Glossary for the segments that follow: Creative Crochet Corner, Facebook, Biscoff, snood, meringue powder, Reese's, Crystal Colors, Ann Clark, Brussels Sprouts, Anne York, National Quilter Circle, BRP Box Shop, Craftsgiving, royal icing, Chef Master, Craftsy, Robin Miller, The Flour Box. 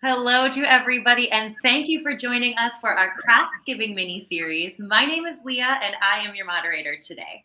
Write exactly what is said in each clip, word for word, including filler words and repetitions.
Hello to everybody, and thank you for joining us for our Craftsgiving mini-series. My name is Leah, and I am your moderator today.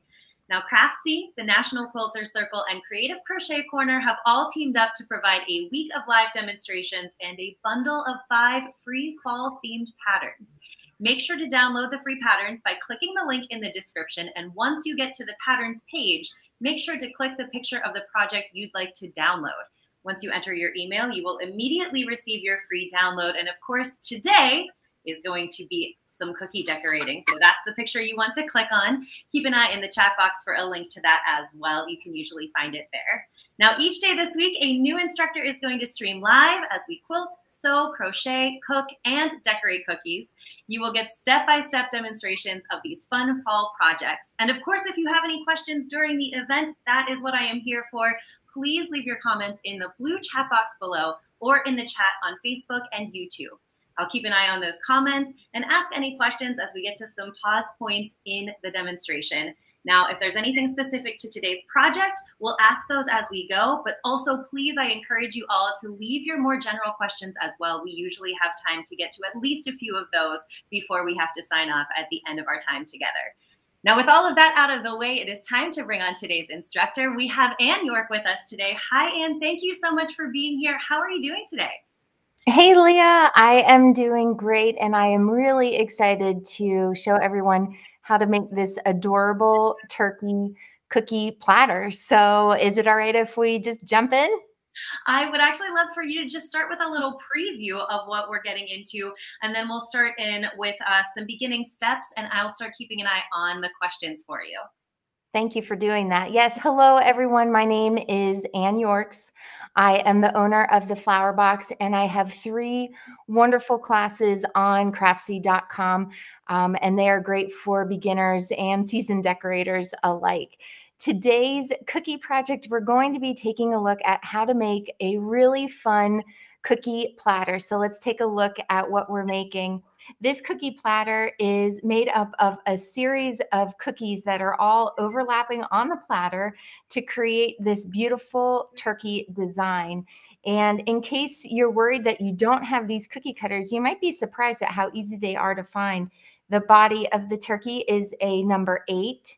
Now, Craftsy, the National Quilter Circle, and Creative Crochet Corner have all teamed up to provide a week of live demonstrations and a bundle of five free fall-themed patterns. Make sure to download the free patterns by clicking the link in the description, and once you get to the patterns page, make sure to click the picture of the project you'd like to download. Once you enter your email, you will immediately receive your free download. And of course, today is going to be some cookie decorating. So that's the picture you want to click on. Keep an eye in the chat box for a link to that as well. You can usually find it there. Now, each day this week, a new instructor is going to stream live as we quilt, sew, crochet, cook, and decorate cookies. You will get step-by-step demonstrations of these fun fall projects. And of course, if you have any questions during the event, that is what I am here for. Please leave your comments in the blue chat box below or in the chat on Facebook and YouTube. I'll keep an eye on those comments and ask any questions as we get to some pause points in the demonstration. Now, if there's anything specific to today's project, we'll ask those as we go, but also please, I encourage you all to leave your more general questions as well. We usually have time to get to at least a few of those before we have to sign off at the end of our time together. Now, with all of that out of the way, it is time to bring on today's instructor. We have Anne York with us today. Hi, Anne, thank you so much for being here. How are you doing today? Hey, Leah, I am doing great, and I am really excited to show everyone how to make this adorable turkey cookie platter. So is it all right if we just jump in? I would actually love for you to just start with a little preview of what we're getting into, and then we'll start in with uh, some beginning steps, and I'll start keeping an eye on the questions for you. Thank you for doing that. Yes, hello everyone. My name is Anne York. I am the owner of The Flour Box, and I have three wonderful classes on craftsy dot com, um, and they are great for beginners and seasoned decorators alike. Today's cookie project, we're going to be taking a look at how to make a really fun cookie platter. So let's take a look at what we're making. This cookie platter is made up of a series of cookies that are all overlapping on the platter to create this beautiful turkey design. And in case you're worried that you don't have these cookie cutters, you might be surprised at how easy they are to find. The body of the turkey is a number eight.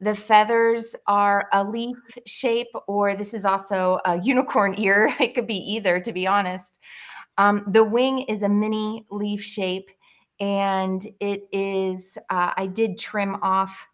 The feathers are a leaf shape, or this is also a unicorn ear. It could be either, to be honest. Um, the wing is a mini leaf shape, and it is, uh, I did trim off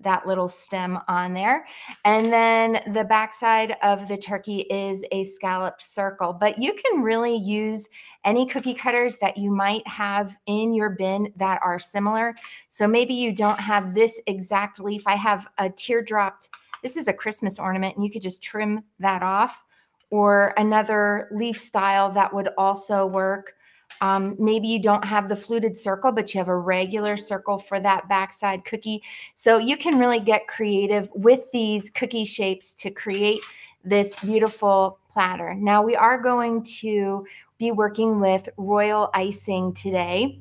that little stem on there. And then the backside of the turkey is a scalloped circle, but you can really use any cookie cutters that you might have in your bin that are similar. So maybe you don't have this exact leaf. I have a teardropped, this is a Christmas ornament, and you could just trim that off, or another leaf style that would also work. Um, maybe you don't have the fluted circle, but you have a regular circle for that backside cookie. So you can really get creative with these cookie shapes to create this beautiful platter. Now, we are going to be working with royal icing today.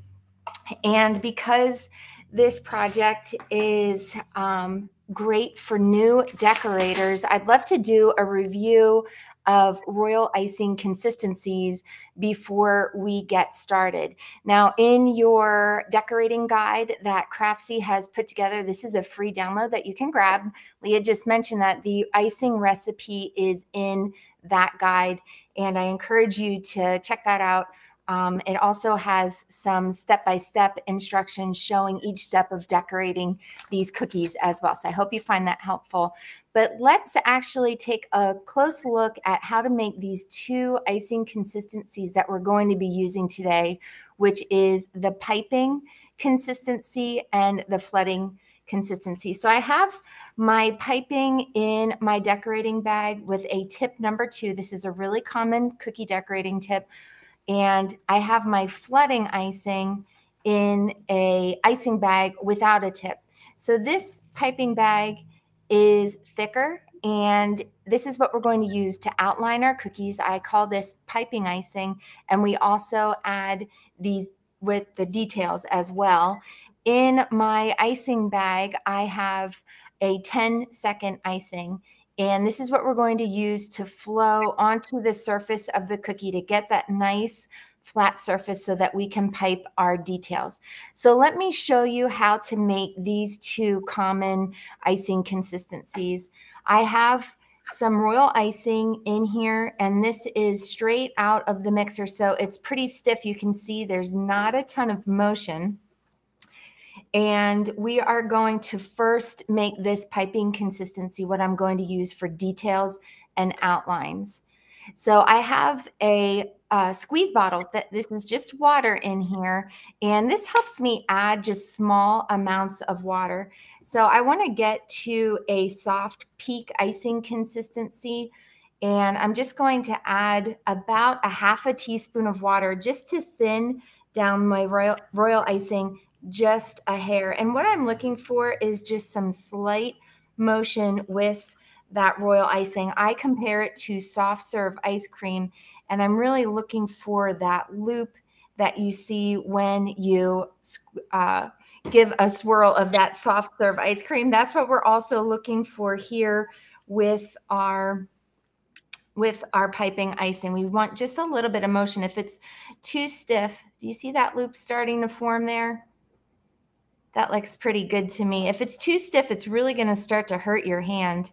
And because this project is um, great for new decorators, I'd love to do a review of royal icing consistencies before we get started. Now, in your decorating guide that Craftsy has put together, this is a free download that you can grab. Leah just mentioned that the icing recipe is in that guide, and I encourage you to check that out. Um, it also has some step-by-step instructions showing each step of decorating these cookies as well. So I hope you find that helpful. But let's actually take a close look at how to make these two icing consistencies that we're going to be using today, which is the piping consistency and the flooding consistency. So I have my piping in my decorating bag with a tip number two. This is a really common cookie decorating tip. And I have my flooding icing in a icing bag without a tip. So this piping bag is thicker, and this is what we're going to use to outline our cookies. I call this piping icing, and we also add these with the details as well. In my icing bag, I have a ten second icing. And this is what we're going to use to flow onto the surface of the cookie to get that nice flat surface so that we can pipe our details. So let me show you how to make these two common icing consistencies. I have some royal icing in here, and this is straight out of the mixer, so it's pretty stiff. You can see there's not a ton of motion. And we are going to first make this piping consistency what I'm going to use for details and outlines. So I have a uh, squeeze bottle that this is just water in here, and this helps me add just small amounts of water. So I want to get to a soft peak icing consistency, and I'm just going to add about a half a teaspoon of water just to thin down my royal, royal icing just a hair. And what I'm looking for is just some slight motion with that royal icing. I compare it to soft serve ice cream, and I'm really looking for that loop that you see when you uh, give a swirl of that soft serve ice cream. That's what we're also looking for here with our with our piping icing. We want just a little bit of motion. If it's too stiff, do you see that loop starting to form there? That looks pretty good to me. If it's too stiff, it's really going to start to hurt your hand.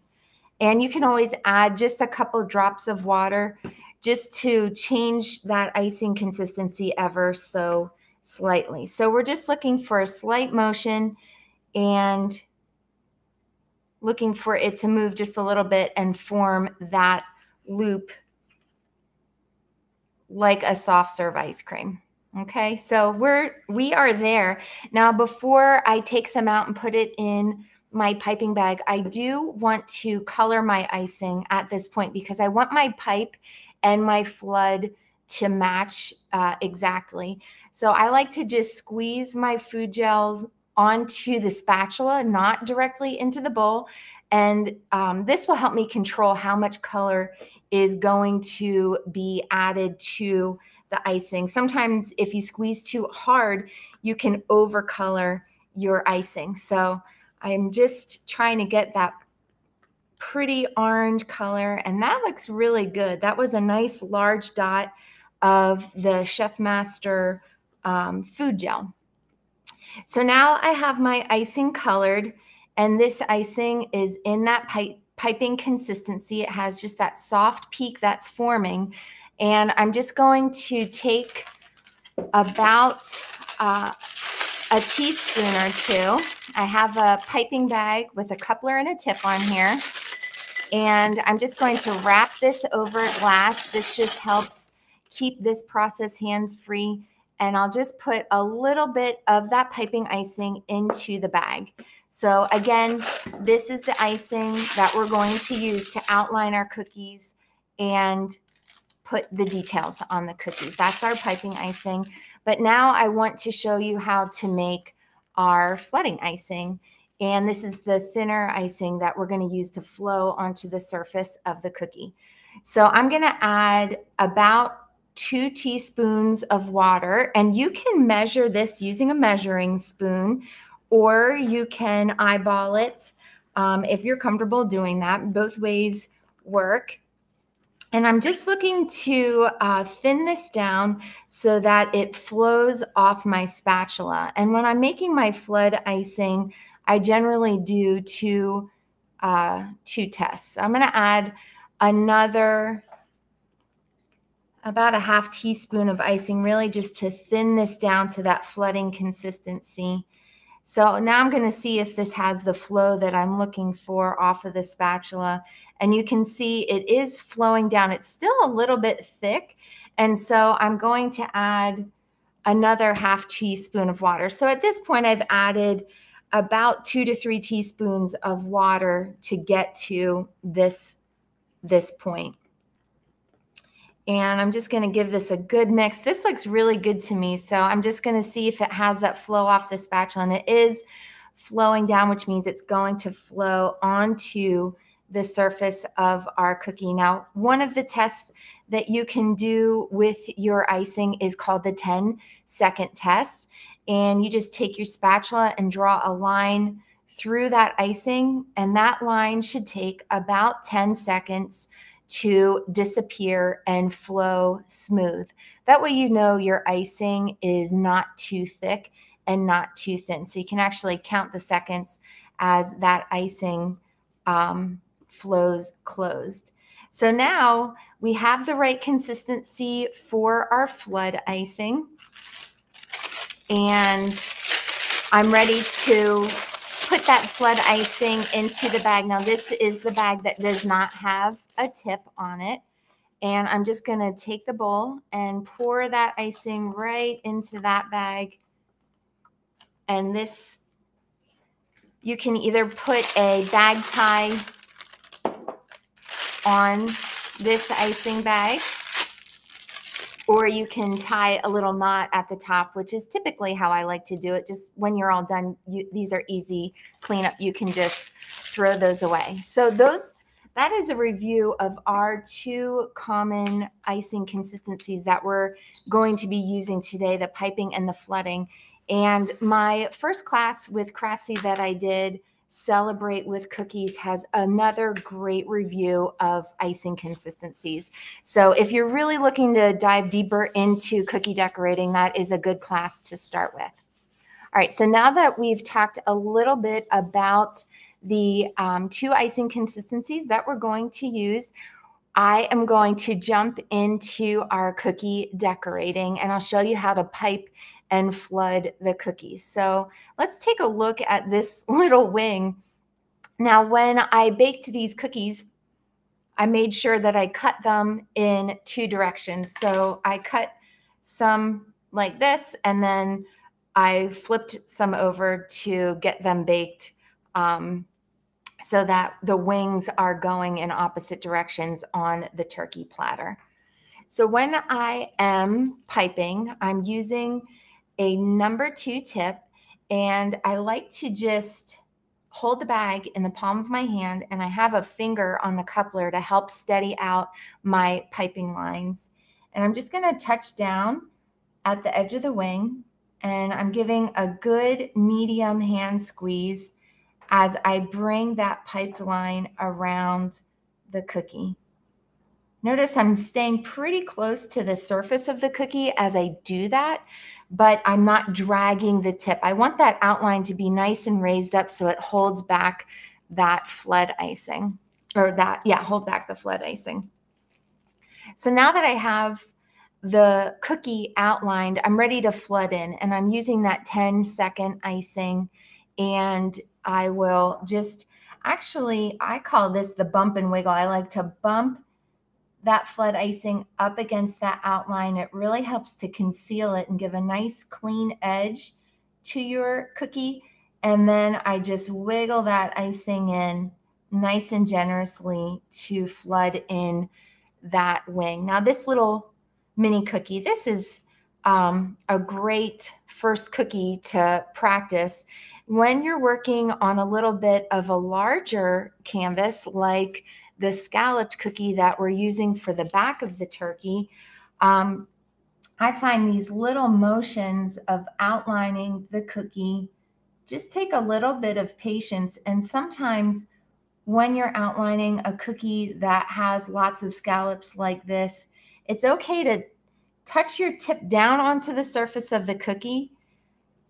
And you can always add just a couple drops of water just to change that icing consistency ever so slightly. So we're just looking for a slight motion and looking for it to move just a little bit and form that loop like a soft serve ice cream. Okay, so we're, we are there. Now, before I take some out and put it in my piping bag, I do want to color my icing at this point because I want my pipe and my flood to match uh, exactly. So I like to just squeeze my food gels onto the spatula, not directly into the bowl. And um, this will help me control how much color is going to be added to the icing. Sometimes if you squeeze too hard, you can overcolor your icing. So I'm just trying to get that pretty orange color, and that looks really good. That was a nice large dot of the Chef Master um, food gel. So now I have my icing colored, and this icing is in that pipe, piping consistency. It has just that soft peak that's forming. And I'm just going to take about uh, a teaspoon or two. I have a piping bag with a coupler and a tip on here. And I'm just going to wrap this over glass. This just helps keep this process hands-free. And I'll just put a little bit of that piping icing into the bag. So again, this is the icing that we're going to use to outline our cookies and put the details on the cookies. That's our piping icing. But now I want to show you how to make our flooding icing. And this is the thinner icing that we're going to use to flow onto the surface of the cookie. So I'm going to add about two teaspoons of water. And you can measure this using a measuring spoon, or you can eyeball it um, if you're comfortable doing that. Both ways work. And I'm just looking to uh, thin this down so that it flows off my spatula. And when I'm making my flood icing, I generally do two, uh, two tests. So I'm going to add another about a half teaspoon of icing, really just to thin this down to that flooding consistency. So now I'm going to see if this has the flow that I'm looking for off of the spatula. And you can see it is flowing down. It's still a little bit thick. And so I'm going to add another half teaspoon of water. So at this point, I've added about two to three teaspoons of water to get to this, this point. And I'm just going to give this a good mix. This looks really good to me. So I'm just going to see if it has that flow off the spatula. And it is flowing down, which means it's going to flow onto the surface of our cookie. Now, one of the tests that you can do with your icing is called the ten second test. And you just take your spatula and draw a line through that icing, and that line should take about ten seconds to disappear and flow smooth. That way you know your icing is not too thick and not too thin. So you can actually count the seconds as that icing um, flows closed. So now we have the right consistency for our flood icing, and I'm ready to put that flood icing into the bag. Now this is the bag that does not have a tip on it, and I'm just gonna take the bowl and pour that icing right into that bag. And this, you can either put a bag tie on this icing bag, or you can tie a little knot at the top, which is typically how I like to do it. Just when you're all done, you, these are easy cleanup. You can just throw those away. So those, that is a review of our two common icing consistencies that we're going to be using today, the piping and the flooding. And my first class with Craftsy that I did, Celebrate with Cookies, has another great review of icing consistencies. So if you're really looking to dive deeper into cookie decorating, that is a good class to start with. All right, so now that we've talked a little bit about the um, two icing consistencies that we're going to use, I am going to jump into our cookie decorating, and I'll show you how to pipe and flood the cookies. So let's take a look at this little wing. Now, when I baked these cookies, I made sure that I cut them in two directions. So I cut some like this, and then I flipped some over to get them baked um, so that the wings are going in opposite directions on the turkey platter. So when I am piping, I'm using a number two tip, and I like to just hold the bag in the palm of my hand, and I have a finger on the coupler to help steady out my piping lines. And I'm just going to touch down at the edge of the wing, and I'm giving a good medium hand squeeze as I bring that piped line around the cookie. Notice I'm staying pretty close to the surface of the cookie as I do that, but I'm not dragging the tip. I want that outline to be nice and raised up so it holds back that flood icing, or that, yeah, hold back the flood icing. So now that I have the cookie outlined, I'm ready to flood in, and I'm using that ten second icing, and I will just, actually, I call this the bump and wiggle. I like to bump that flood icing up against that outline. It really helps to conceal it and give a nice clean edge to your cookie. And then I just wiggle that icing in nice and generously to flood in that wing. Now this little mini cookie, this is um, a great first cookie to practice. When you're working on a little bit of a larger canvas, like the scalloped cookie that we're using for the back of the turkey, um, I find these little motions of outlining the cookie just take a little bit of patience. And sometimes when you're outlining a cookie that has lots of scallops like this, it's okay to touch your tip down onto the surface of the cookie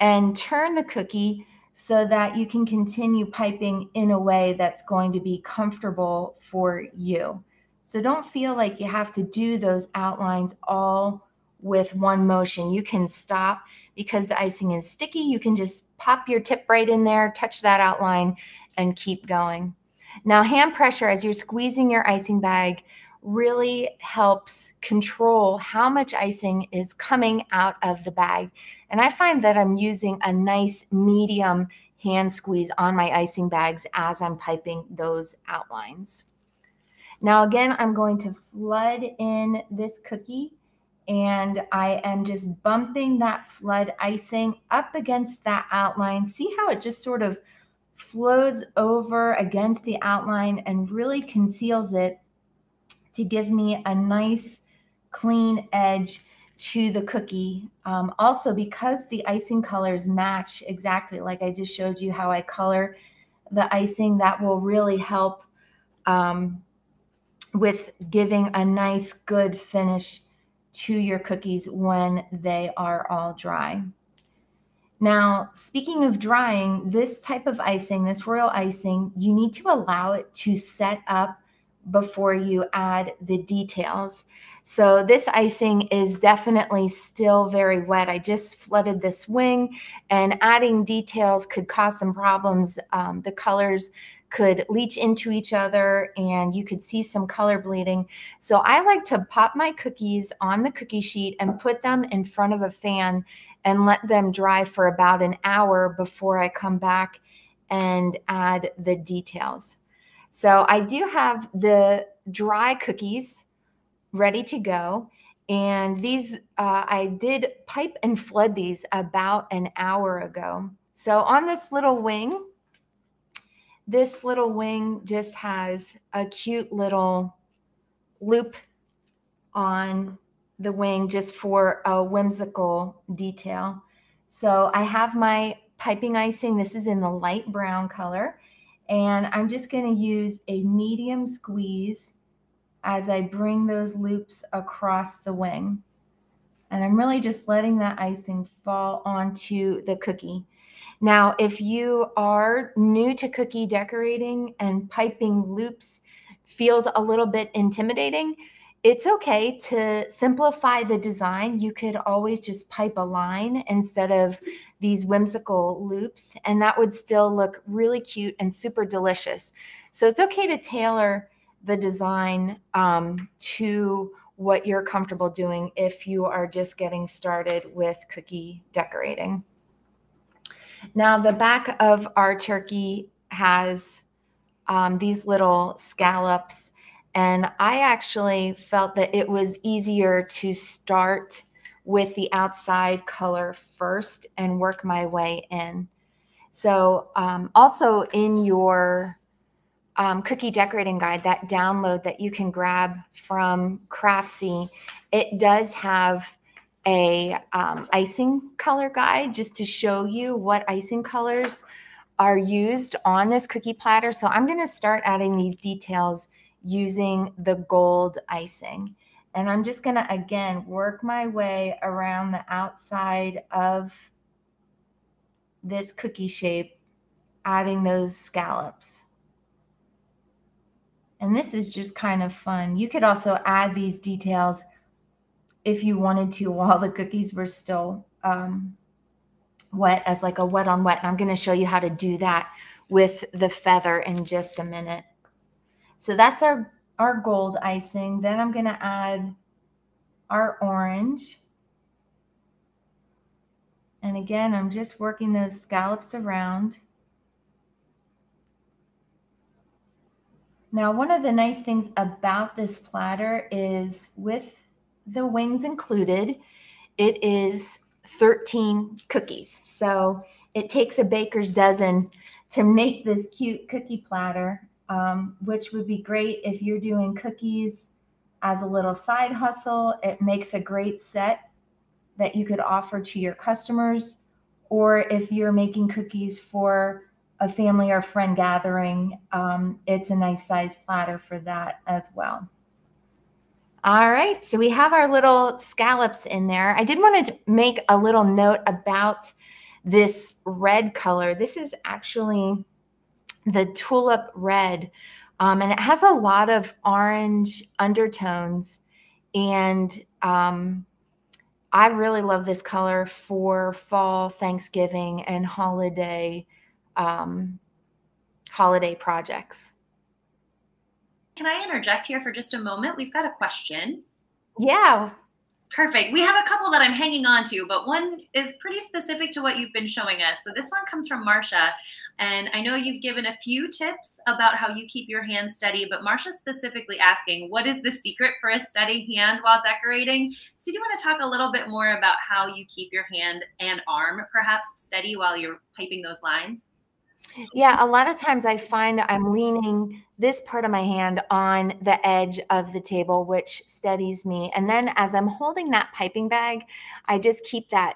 and turn the cookie so that you can continue piping in a way that's going to be comfortable for you. So don't feel like you have to do those outlines all with one motion. You can stop because the icing is sticky. You can just pop your tip right in there, touch that outline, and keep going. Now, hand pressure as you're squeezing your icing bag really helps control how much icing is coming out of the bag. And I find that I'm using a nice medium hand squeeze on my icing bags as I'm piping those outlines. Now again, I'm going to flood in this cookie, and I am just bumping that flood icing up against that outline. See how it just sort of flows over against the outline and really conceals it to give me a nice clean edge to the cookie. Um, also, because the icing colors match exactly, like I just showed you how I color the icing, that will really help um, with giving a nice, good finish to your cookies when they are all dry. Now, speaking of drying, this type of icing, this royal icing, you need to allow it to set up before you add the details. So this icing is definitely still very wet. I just flooded this wing, and adding details could cause some problems. Um, the colors could leach into each other and you could see some color bleeding. So I like to pop my cookies on the cookie sheet and put them in front of a fan and let them dry for about an hour before I come back and add the details. So I do have the dry cookies ready to go. And these, uh, I did pipe and flood these about an hour ago. So on this little wing, this little wing just has a cute little loop on the wing just for a whimsical detail. So I have my piping icing. This is in the light brown color. And I'm just going to use a medium squeeze as I bring those loops across the wing. And I'm really just letting that icing fall onto the cookie. Now, if you are new to cookie decorating and piping loops feels a little bit intimidating, it's okay to simplify the design. You could always just pipe a line instead of these whimsical loops, and that would still look really cute and super delicious. So it's okay to tailor the design um, to what you're comfortable doing if you are just getting started with cookie decorating. Now, the back of our turkey has um, these little scallops, and I actually felt that it was easier to start with the outside color first and work my way in. So um, also in your um, cookie decorating guide, that download that you can grab from Craftsy, it does have a um, icing color guide just to show you what icing colors are used on this cookie platter. So I'm gonna start adding these details using the gold icing. And I'm just gonna, again, work my way around the outside of this cookie shape, adding those scallops. And this is just kind of fun. You could also add these details if you wanted to while the cookies were still um, wet, as like a wet on wet. And I'm gonna show you how to do that with the feather in just a minute. So that's our, our gold icing. Then I'm gonna add our orange. And again, I'm just working those scallops around. Now, one of the nice things about this platter is with the wings included, it is thirteen cookies. So it takes a baker's dozen to make this cute cookie platter, um, which would be great if you're doing cookies as a little side hustle. It makes a great set that you could offer to your customers, or if you're making cookies for a family or friend gathering, um, it's a nice size platter for that as well. All right, so we have our little scallops in there. I did want to make a little note about this red color. This is actually the tulip red, um, and it has a lot of orange undertones. And um, I really love this color for fall, Thanksgiving, and holiday, um, holiday projects. Can I interject here for just a moment? We've got a question. Yeah. Perfect. We have a couple that I'm hanging on to, but one is pretty specific to what you've been showing us. So this one comes from Marsha, and I know you've given a few tips about how you keep your hand steady, but Marsha's specifically asking, what is the secret for a steady hand while decorating? So do you want to talk a little bit more about how you keep your hand and arm perhaps steady while you're piping those lines? Yeah, a lot of times I find I'm leaning this part of my hand on the edge of the table, which steadies me. And then as I'm holding that piping bag, I just keep that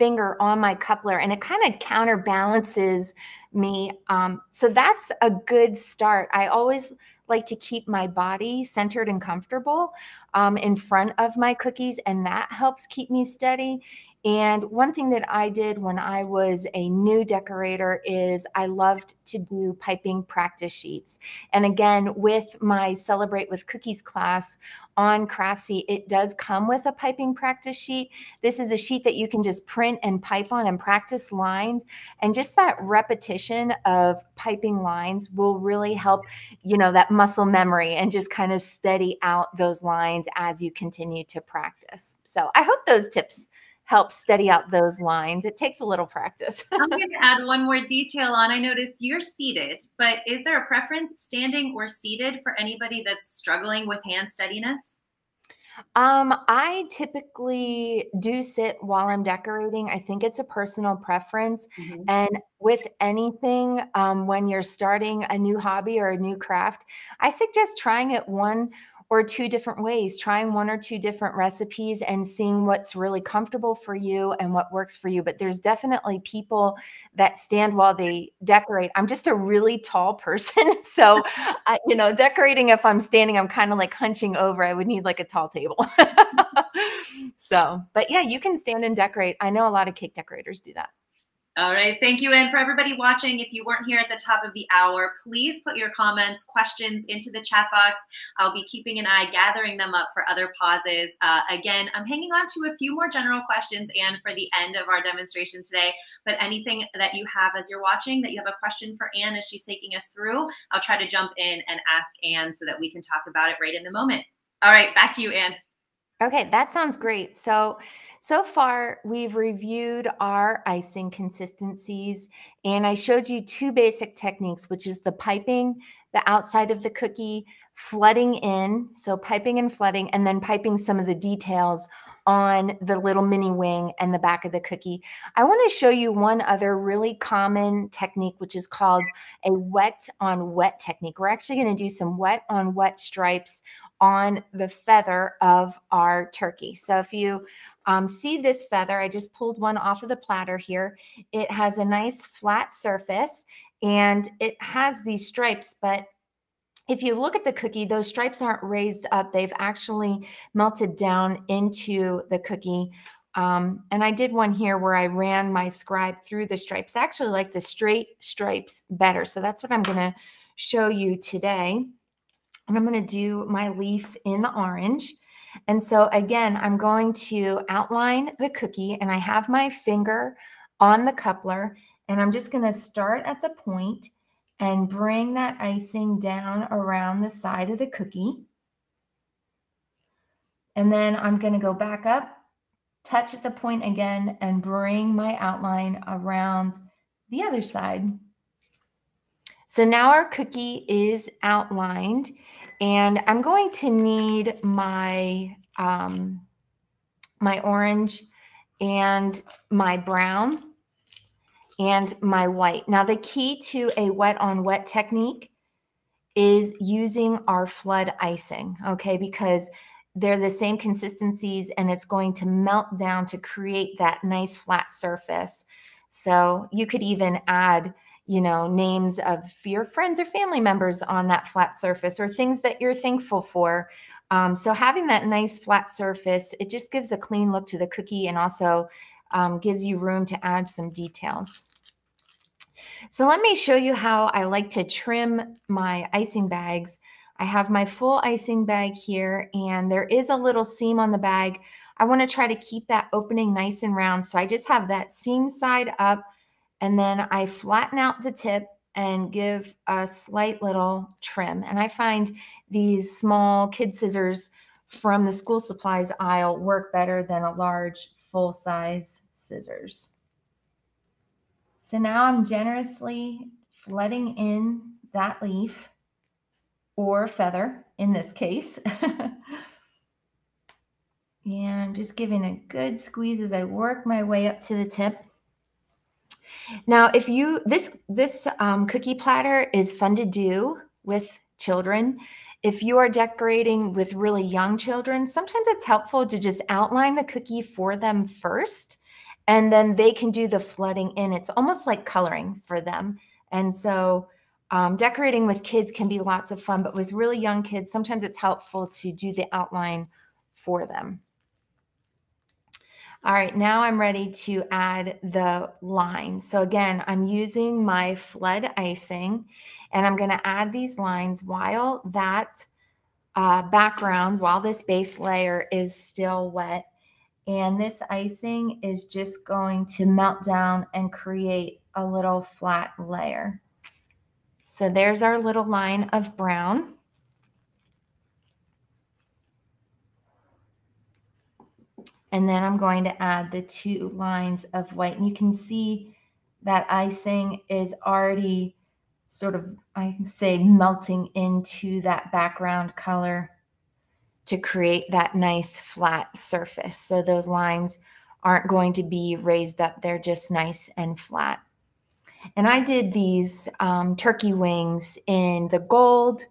finger on my coupler, and it kind of counterbalances me. Um, so that's a good start. I always like to keep my body centered and comfortable um, in front of my cookies, and that helps keep me steady. And one thing that I did when I was a new decorator is I loved to do piping practice sheets. And again, with my Celebrate with Cookies class on Craftsy, it does come with a piping practice sheet. This is a sheet that you can just print and pipe on and practice lines. And just that repetition of piping lines will really help, you know, that muscle memory and just kind of steady out those lines as you continue to practice. So I hope those tips help steady out those lines. It takes a little practice. I'm going to add one more detail on. I noticed you're seated, but is there a preference, standing or seated, for anybody that's struggling with hand steadiness? Um, I typically do sit while I'm decorating. I think it's a personal preference. Mm-hmm. And with anything, um, when you're starting a new hobby or a new craft, I suggest trying it one or two different ways, trying one or two different recipes and seeing what's really comfortable for you and what works for you. But there's definitely people that stand while they decorate. I'm just a really tall person. So, uh, you know, decorating, if I'm standing, I'm kind of like hunching over. I would need like a tall table. So, but yeah, you can stand and decorate. I know a lot of cake decorators do that. All right. Thank you. And for everybody watching, if you weren't here at the top of the hour, please put your comments, questions into the chat box. I'll be keeping an eye, gathering them up for other pauses. Uh, again, I'm hanging on to a few more general questions, Anne, for the end of our demonstration today. But anything that you have as you're watching, that you have a question for Anne as she's taking us through, I'll try to jump in and ask Anne so that we can talk about it right in the moment. All right. Back to you, Anne. Okay. That sounds great. So So far, we've reviewed our icing consistencies, and I showed you two basic techniques, which is the piping, the outside of the cookie, flooding in, so piping and flooding, and then piping some of the details on the little mini wing and the back of the cookie. I want to show you one other really common technique, which is called a wet on wet technique. We're actually going to do some wet on wet stripes on the feather of our turkey. So if you Um, see this feather, I just pulled one off of the platter here. It has a nice flat surface and it has these stripes, but if you look at the cookie, those stripes aren't raised up. They've actually melted down into the cookie. Um, and I did one here where I ran my scribe through the stripes. I actually like the straight stripes better. So that's what I'm going to show you today. And I'm going to do my leaf in the orange. And so again, I'm going to outline the cookie, and I have my finger on the coupler, and I'm just going to start at the point and bring that icing down around the side of the cookie. And then I'm going to go back up, touch at the point again, and bring my outline around the other side. So now our cookie is outlined, and I'm going to need my, um, my orange and my brown and my white. Now the key to a wet on wet technique is using our flood icing, okay? Because they're the same consistencies and it's going to melt down to create that nice flat surface. So you could even add, you know, names of your friends or family members on that flat surface, or things that you're thankful for. Um, so having that nice flat surface, it just gives a clean look to the cookie, and also um, gives you room to add some details. So let me show you how I like to trim my icing bags. I have my full icing bag here, and there is a little seam on the bag. I want to try to keep that opening nice and round. So I just have that seam side up, and then I flatten out the tip and give a slight little trim. And I find these small kid scissors from the school supplies aisle work better than a large full-size scissors. So now I'm generously flooding in that leaf, or feather in this case. And I'm just giving a good squeeze as I work my way up to the tip. Now, if you, this, this um, cookie platter is fun to do with children. If you are decorating with really young children, sometimes it's helpful to just outline the cookie for them first, and then they can do the flooding in. It's almost like coloring for them. And so um, decorating with kids can be lots of fun, but with really young kids, sometimes it's helpful to do the outline for them. All right, now I'm ready to add the lines. So again, I'm using my flood icing, and I'm going to add these lines while that uh, background, while this base layer is still wet. And this icing is just going to melt down and create a little flat layer. So there's our little line of brown. And then I'm going to add the two lines of white. And you can see that icing is already sort of, I can say, melting into that background color to create that nice flat surface. So those lines aren't going to be raised up. They're just nice and flat. And I did these um, turkey wings in the gold,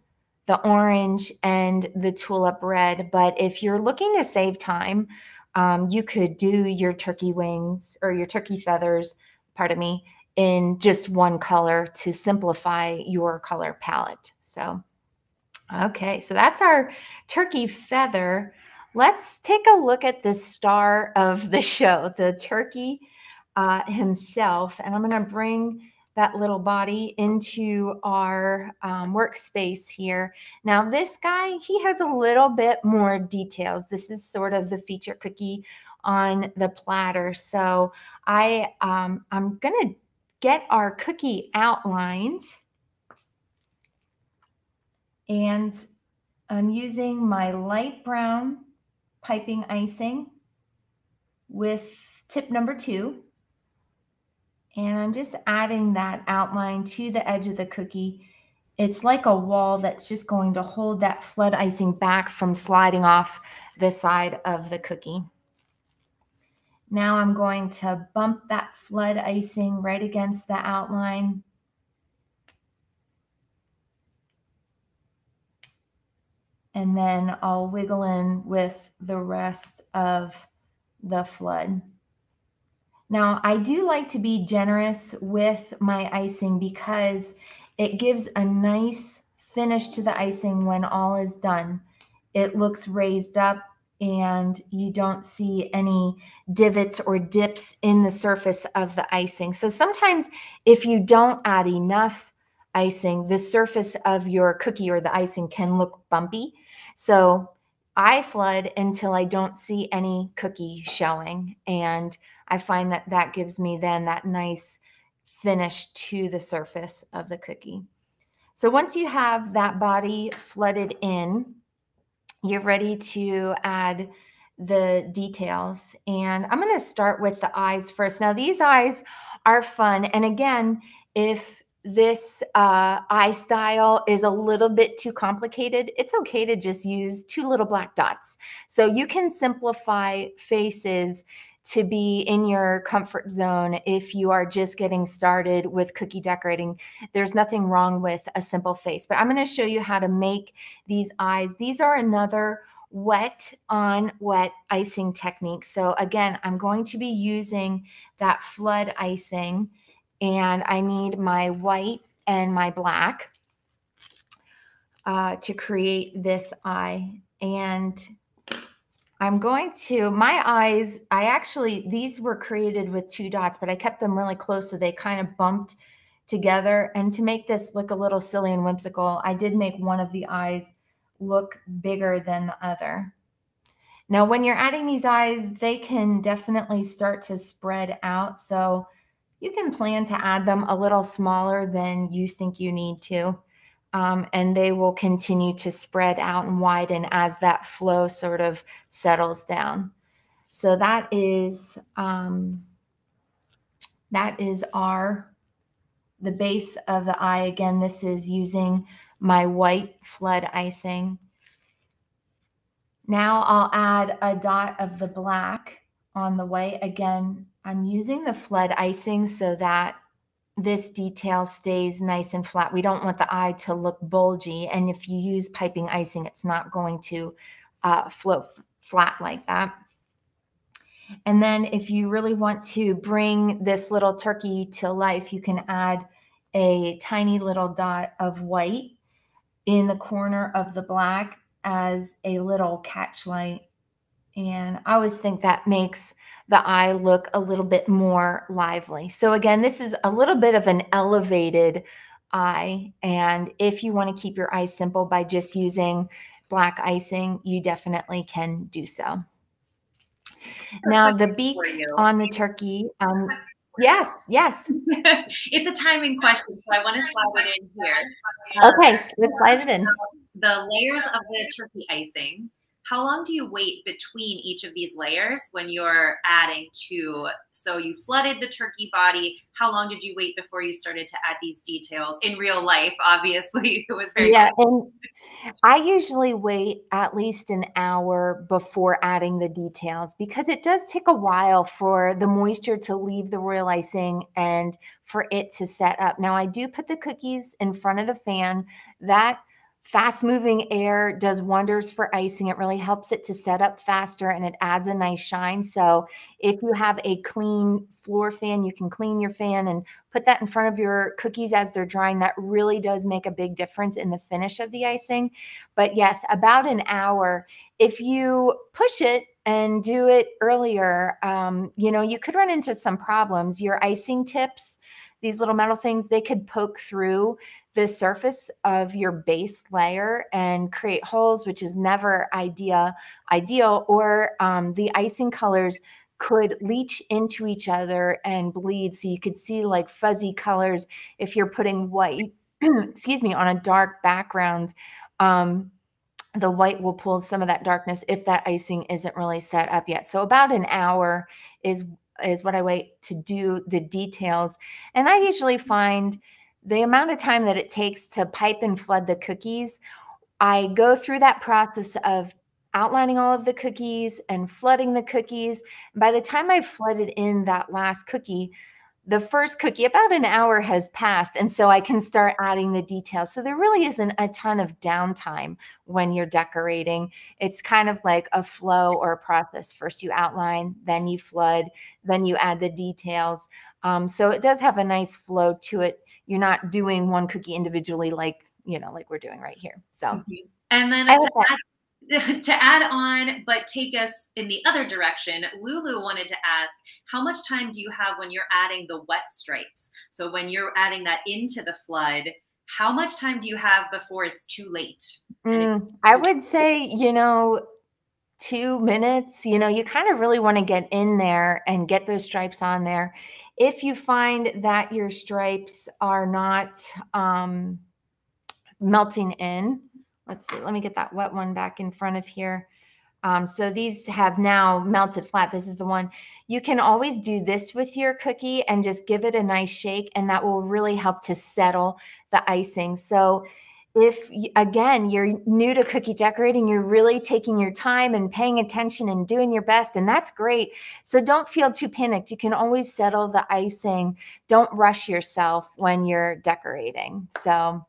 the orange, and the tulip red. But if you're looking to save time, Um, you could do your turkey wings or your turkey feathers, pardon me, in just one color to simplify your color palette. So, okay, so that's our turkey feather. Let's take a look at the star of the show, the turkey uh, himself. And I'm going to bring that little body into our um, workspace here. Now this guy, he has a little bit more details. This is sort of the feature cookie on the platter. So I, um, I'm gonna get our cookie outlined, and I'm using my light brown piping icing with tip number two. And I'm just adding that outline to the edge of the cookie. It's like a wall that's just going to hold that flood icing back from sliding off the side of the cookie. Now I'm going to bump that flood icing right against the outline. And then I'll wiggle in with the rest of the flood. Now, I do like to be generous with my icing because it gives a nice finish to the icing when all is done. It looks raised up and you don't see any divots or dips in the surface of the icing. So sometimes if you don't add enough icing, the surface of your cookie or the icing can look bumpy. So I flood until I don't see any cookie showing, and I find that that gives me then that nice finish to the surface of the cookie. So once you have that body flooded in, you're ready to add the details. And I'm going to start with the eyes first. Now these eyes are fun. And again, if this uh, eye style is a little bit too complicated, it's okay to just use two little black dots. So you can simplify faces to be in your comfort zone if you are just getting started with cookie decorating. There's nothing wrong with a simple face, but I'm going to show you how to make these eyes. These are another wet on wet icing technique. So again, I'm going to be using that flood icing, and I need my white and my black uh, to create this eye. And I'm going to, my eyes, I actually, these were created with two dots, but I kept them really close so they kind of bumped together. And to make this look a little silly and whimsical, I did make one of the eyes look bigger than the other. Now, when you're adding these eyes, they can definitely start to spread out. So you can plan to add them a little smaller than you think you need to. Um, and they will continue to spread out and widen as that flow sort of settles down. So that is um, that is our the base of the eye. Again, this is using my white flood icing. Now I'll add a dot of the black on the white. Again, I'm using the flood icing so that this detail stays nice and flat. We don't want the eye to look bulgy. And if you use piping icing, it's not going to uh, float flat like that. And then if you really want to bring this little turkey to life, you can add a tiny little dot of white in the corner of the black as a little catch light. And I always think that makes the eye look a little bit more lively. So again, this is a little bit of an elevated eye. And if you want to keep your eyes simple by just using black icing, you definitely can do so. Now the beak on the turkey. Um, yes, yes. It's a timing question, so I want to slide it in here. Um, okay, let's slide it in. The layers of the turkey icing. How long do you wait between each of these layers when you're adding to? So you flooded the turkey body. How long did you wait before you started to add these details in real life? Obviously, it was very yeah. And I usually wait at least an hour before adding the details, because it does take a while for the moisture to leave the royal icing and for it to set up. Now I do put the cookies in front of the fan. That fast-moving air does wonders for icing. It really helps it to set up faster, and it adds a nice shine. So if you have a clean floor fan, you can clean your fan and put that in front of your cookies as they're drying. That really does make a big difference in the finish of the icing. But yes, about an hour. If you push it and do it earlier, um, you know, you could run into some problems. Your icing tips, these little metal things, they could poke through the surface of your base layer and create holes, which is never idea, ideal, or um, the icing colors could leach into each other and bleed. So you could see like fuzzy colors if you're putting white, excuse me, on a dark background. Um, the white will pull some of that darkness if that icing isn't really set up yet. So about an hour is is what I wait to do the details. And I usually find the amount of time that it takes to pipe and flood the cookies, I go through that process of outlining all of the cookies and flooding the cookies. By the time I've flooded in that last cookie, the first cookie, about an hour has passed, and so I can start adding the details. So there really isn't a ton of downtime when you're decorating. It's kind of like a flow or a process. First you outline, then you flood, then you add the details. Um, so it does have a nice flow to it. You're not doing one cookie individually like, you know, like we're doing right here. So, and then I to add on, but take us in the other direction, Lulu wanted to ask, how much time do you have when you're adding the wet stripes? So when you're adding that into the flood, how much time do you have before it's too late? Mm, I would say, you know, two minutes, you know, you kind of really want to get in there and get those stripes on there. If you find that your stripes are not um, melting in, let's see, let me get that wet one back in front of here. Um, so these have now melted flat. This is the one. You can always do this with your cookie and just give it a nice shake, and that will really help to settle the icing. So if, again, you're new to cookie decorating, you're really taking your time and paying attention and doing your best, and that's great. So don't feel too panicked. You can always settle the icing. Don't rush yourself when you're decorating. So...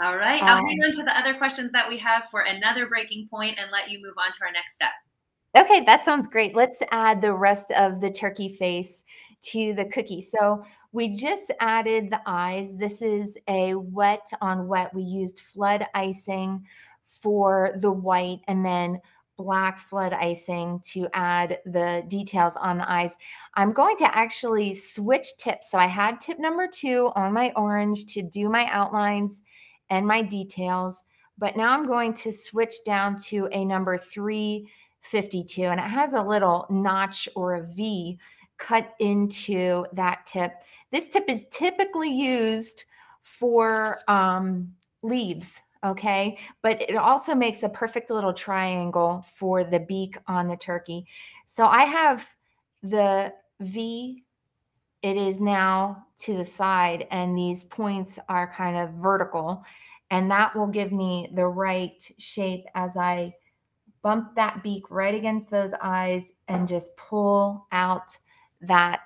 all right, I'll hang on to the other questions that we have for another breaking point and let you move on to our next step. Okay, that sounds great. Let's add the rest of the turkey face to the cookie. So we just added the eyes. This is a wet on wet. We used flood icing for the white and then black flood icing to add the details on the eyes. I'm going to actually switch tips. So I had tip number two on my orange to do my outlines and my details, but now I'm going to switch down to a number three fifty-two, and it has a little notch or a V cut into that tip. This tip is typically used for um, leaves, okay? But it also makes a perfect little triangle for the beak on the turkey. So I have the V, it is now to the side, and these points are kind of vertical, and that will give me the right shape as I bump that beak right against those eyes and just pull out that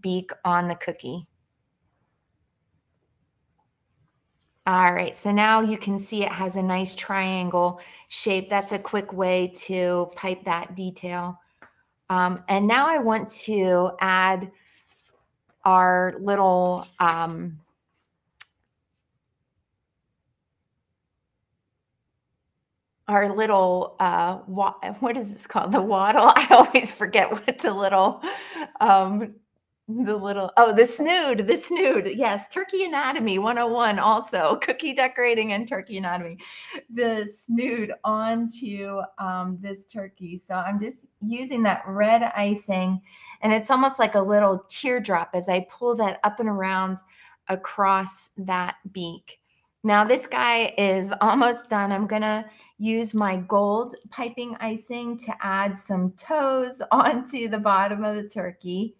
beak on the cookie. All right, so now you can see it has a nice triangle shape. That's a quick way to pipe that detail Um, and now I want to add our little um, our little uh, wa what is this called? The waddle. I always forget what the little um, the little oh the snood the snood. Yes, turkey anatomy one oh one. Also cookie decorating and turkey anatomy. The snood onto um, this turkey. So I'm just using that red icing, and it's almost like a little teardrop as I pull that up and around across that beak. Now this guy is almost done. I'm gonna use my gold piping icing to add some toes onto the bottom of the turkey.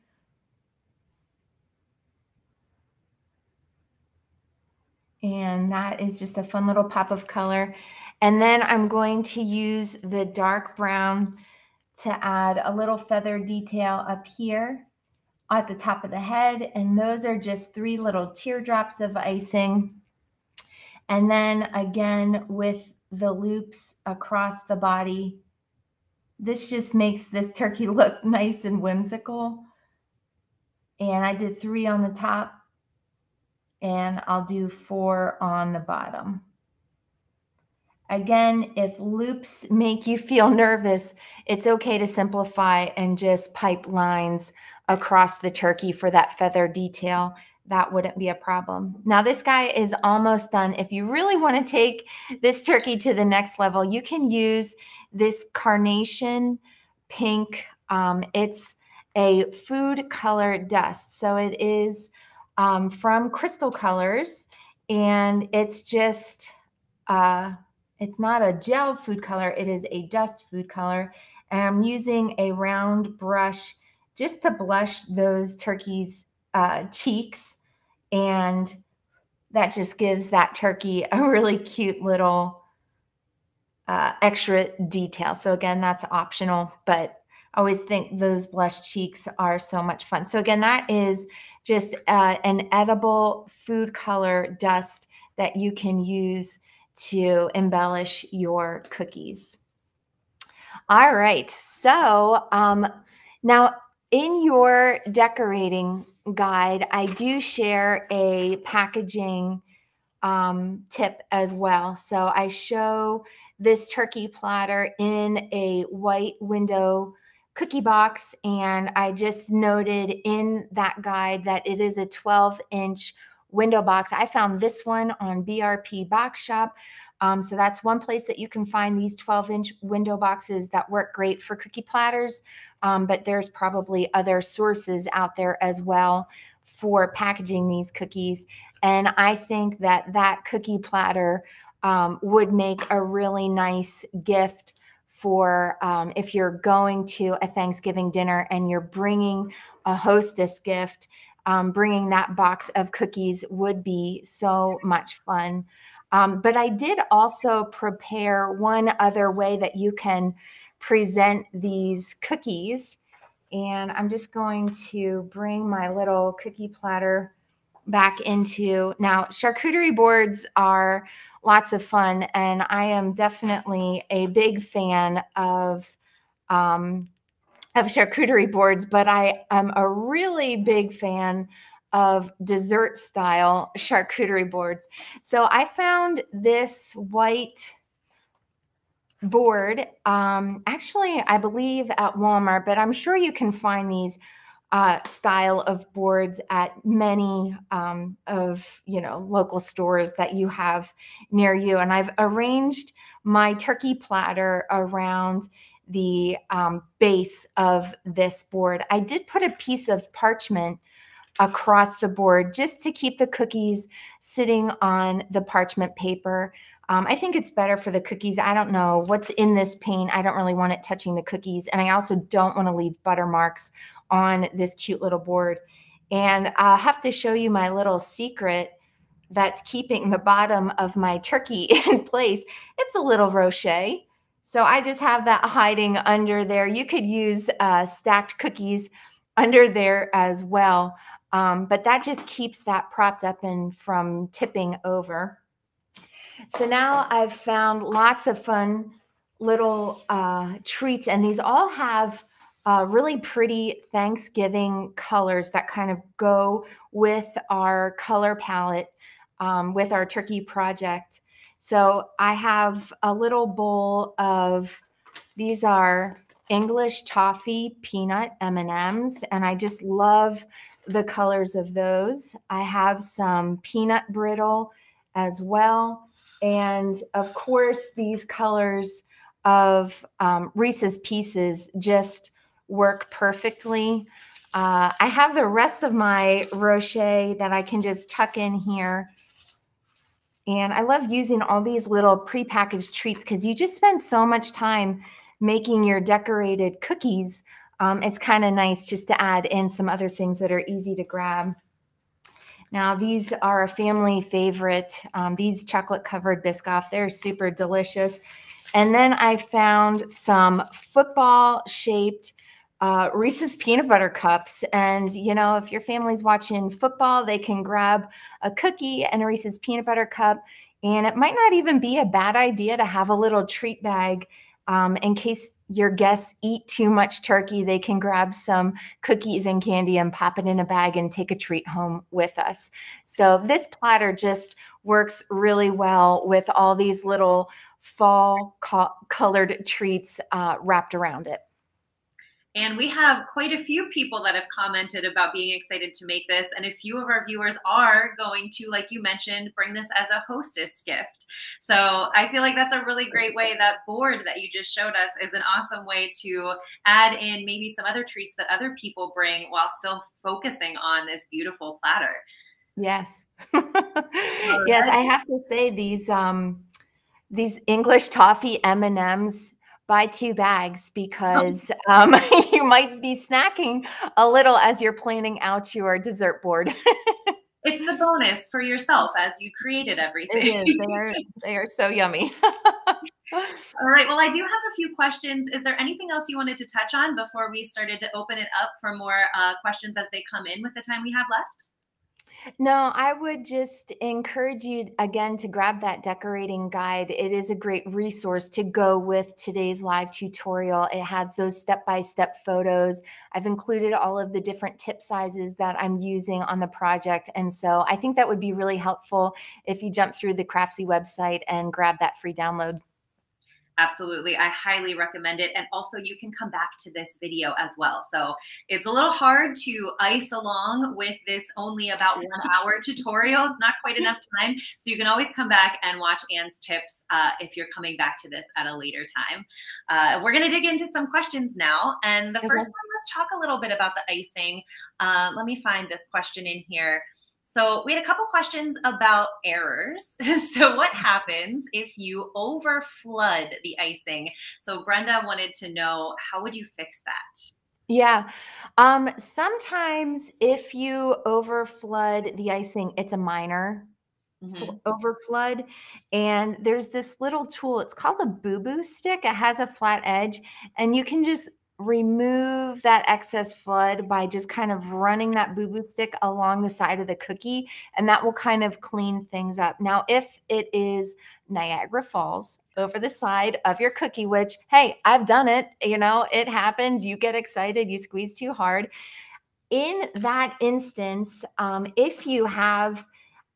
And that is just a fun little pop of color. And then I'm going to use the dark brown to add a little feather detail up here at the top of the head. And those are just three little teardrops of icing. And then again with the loops across the body, this just makes this turkey look nice and whimsical. And I did three on the top, and I'll do four on the bottom. Again, if loops make you feel nervous, it's okay to simplify and just pipe lines across the turkey for that feather detail. That wouldn't be a problem. Now this guy is almost done. If you really want to take this turkey to the next level, you can use this carnation pink. Um, it's a food color dust. So it is um, from Crystal Colors, and it's just, uh, it's not a gel food color. It is a dust food color. And I'm using a round brush just to blush those turkeys' uh, cheeks. And that just gives that turkey a really cute little uh, extra detail. So again, that's optional, but I always think those blush cheeks are so much fun. So again, that is just uh, an edible food color dust that you can use to embellish your cookies. All right, so um, now in your decorating guide, I do share a packaging um, tip as well. So I show this turkey platter in a white window cookie box, and I just noted in that guide that it is a twelve inch window box. I found this one on B R P Box Shop. Um, so that's one place that you can find these twelve inch window boxes that work great for cookie platters, um, but there's probably other sources out there as well for packaging these cookies. And I think that that cookie platter um, would make a really nice gift for um, if you're going to a Thanksgiving dinner and you're bringing a hostess gift, um, bringing that box of cookies would be so much fun. Um, but I did also prepare one other way that you can present these cookies. And I'm just going to bring my little cookie platter back into, now charcuterie boards are lots of fun, and I am definitely a big fan of, um, of charcuterie boards, but I am a really big fan of dessert style charcuterie boards. So I found this white board, um, actually, I believe at Walmart, but I'm sure you can find these uh, style of boards at many um, of, you know, local stores that you have near you. And I've arranged my turkey platter around the um, base of this board. I did put a piece of parchment across the board just to keep the cookies sitting on the parchment paper. Um, I think it's better for the cookies. I don't know what's in this paint. I don't really want it touching the cookies. And I also don't want to leave butter marks on this cute little board. And I'll have to show you my little secret that's keeping the bottom of my turkey in place. It's a little rochet. So I just have that hiding under there. You could use uh, stacked cookies under there as well. Um, but that just keeps that propped up and from tipping over. So now I've found lots of fun little uh, treats, and these all have uh, really pretty Thanksgiving colors that kind of go with our color palette, um, with our turkey project. So I have a little bowl of, these are English toffee peanut M and M's, and I just love the colors of those. I have some peanut brittle as well. And of course, these colors of um, Reese's Pieces just work perfectly. Uh, I have the rest of my rochet that I can just tuck in here. And I love using all these little prepackaged treats because you just spend so much time making your decorated cookies. Um, it's kind of nice just to add in some other things that are easy to grab. Now, these are a family favorite. Um, these chocolate covered Biscoff, they're super delicious. And then I found some football shaped uh, Reese's peanut butter cups. And, you know, if your family's watching football, they can grab a cookie and a Reese's peanut butter cup. And it might not even be a bad idea to have a little treat bag um, in case your guests eat too much turkey, they can grab some cookies and candy and pop it in a bag and take a treat home with us. So this platter just works really well with all these little fall co colored treats uh, wrapped around it. And we have quite a few people that have commented about being excited to make this. And a few of our viewers are going to, like you mentioned, bring this as a hostess gift. So I feel like that's a really great way. That board that you just showed us is an awesome way to add in maybe some other treats that other people bring while still focusing on this beautiful platter. Yes. Yes, I have to say these, um, these English toffee M and M's, buy two bags because um, you might be snacking a little as you're planning out your dessert board. It's the bonus for yourself as you created everything. It is. They are, they are so yummy. All right. Well, I do have a few questions. Is there anything else you wanted to touch on before we started to open it up for more uh, questions as they come in with the time we have left? No, I would just encourage you again to grab that decorating guide. It is a great resource to go with today's live tutorial. It has those step-by-step photos. I've included all of the different tip sizes that I'm using on the project. And so I think that would be really helpful if you jump through the Craftsy website and grab that free download. Absolutely. I highly recommend it. And also you can come back to this video as well. So it's a little hard to ice along with this only about one hour tutorial. It's not quite enough time. So you can always come back and watch Ann's tips uh, if you're coming back to this at a later time. Uh, we're going to dig into some questions now. And the first one, let's talk a little bit about the icing. Uh, let me find this question in here. So we had a couple questions about errors. So what happens if you over flood the icing? So Brenda wanted to know, how would you fix that? Yeah, um, sometimes if you over flood the icing, it's a minor mm-hmm. over flood. And there's this little tool, it's called a boo-boo stick. It has a flat edge and you can just remove that excess flood by just kind of running that boo-boo stick along the side of the cookie, and that will kind of clean things up. Now, if it is Niagara Falls over the side of your cookie, which, hey, I've done it, you know, it happens, you get excited, you squeeze too hard. In that instance, um, if you have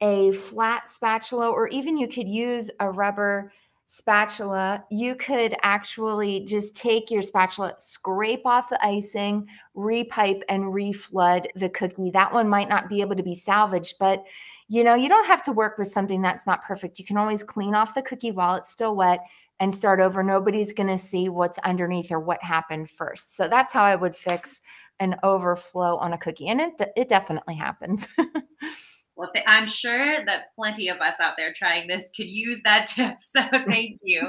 a flat spatula, or even you could use a rubber spatula, you could actually just take your spatula, scrape off the icing, repipe and reflood the cookie. That one might not be able to be salvaged, but you know, you don't have to work with something that's not perfect. You can always clean off the cookie while it's still wet and start over. Nobody's going to see what's underneath or what happened first. So that's how I would fix an overflow on a cookie. And it, it definitely happens. Well, I'm sure that plenty of us out there trying this could use that tip, so thank you.